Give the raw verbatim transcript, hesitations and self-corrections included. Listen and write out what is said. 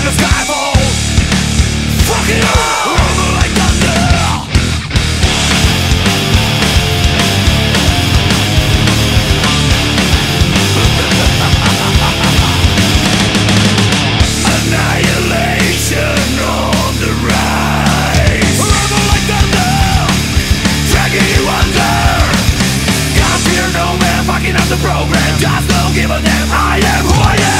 and the sky falls. Fuck it up! Rumble like thunder. Annihilation on the rise. Rumble like thunder, dragging you under. God fear no man, fucking up the program. Just don't give a damn, I am who I am.